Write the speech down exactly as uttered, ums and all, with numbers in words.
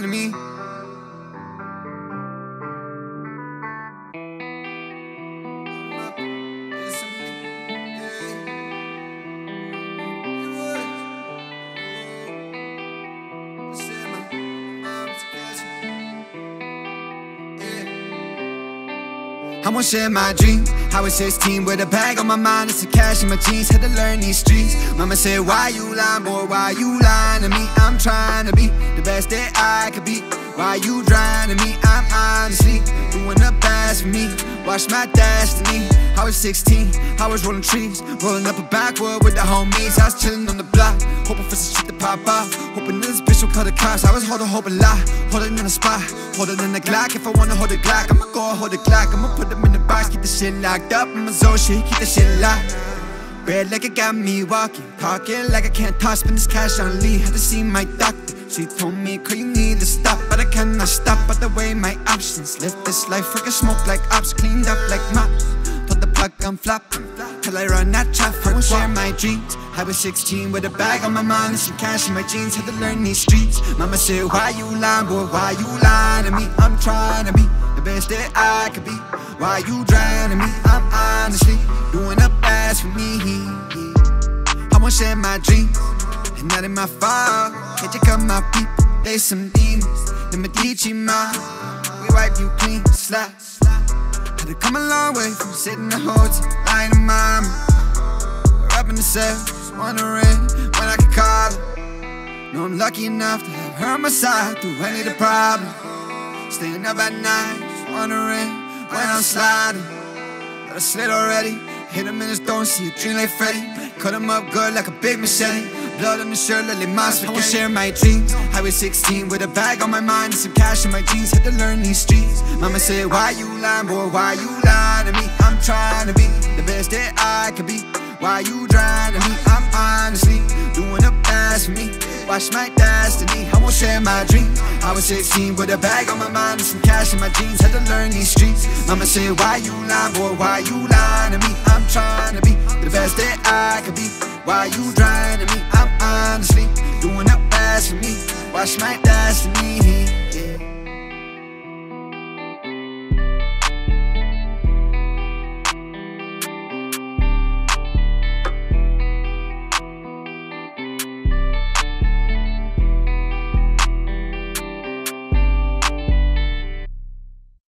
kind of me. I won't share my dreams. I was sixteen with a bag on my mind and some cash in my jeans. Had to learn these streets. Mama said, why you lying, boy, why you lying to me? I'm trying to be the best that I could be. Why you drowning me? I'm honestly doing the best for me. Watch my destiny. I was sixteen, I was rolling trees, rolling up a backwood with the homies. I was chillin' on the block, hoping for some shit to pop off, hoping this bitch will call the cops. I was holding hope a lot, holding in a spot, holding in the Glock. If I wanna hold a Glock, I'ma go and hold a Glock. I'ma put them in the box, keep the shit locked up. I'ma zone shit, keep the shit locked. Red like it got me walking, talking like I can't talk. Spend this cash on Lee, had to see my doctor. She told me, girl, you need to stop, but I cannot stop. But the way my options, live this life, freaking smoke like ops, cleaned up like mop. Put the plug, I'm flopping, till I run out, chop. I won't share my dreams. I was sixteen with a bag on my mind and some cash in my jeans. Had to learn these streets. Mama said, why you lying, boy, why you lying to me? I'm trying to be the best that I could be. Why you drowning me? I'm honestly doing the best for me. I won't share my dreams, and not in my fire. Can't you come my people? They some demons, the Medici mob. We wipe you clean, slap. Had to come a long way from sitting in the hotel, lying to mama, rubbing the cells, wondering when I could call her. Know I'm lucky enough to have her on my side through any of the problem. Staying up at night, wondering when I'm sliding. But I slid already, hit him in his dome, see a dream like Freddy. Cut him up good like a big machete. Blood on the shirt, let it monster. I won't share my dreams. I was sixteen with a bag on my mind and some cash in my jeans. Had to learn these streets. Mama said, why you lying, boy? Why you lying to me? I'm trying to be the best that I could be. Why you drowning me? I'm honestly doing the best for me. Watch my destiny. I won't share my dreams. I was sixteen with a bag on my mind and some cash in my jeans. Had to learn these streets. Mama said, why you lying, boy? Why you lying to me? I'm trying to be the best that I could be. Why you drowning me? I'm honestly doing the best for me. Watch my destiny.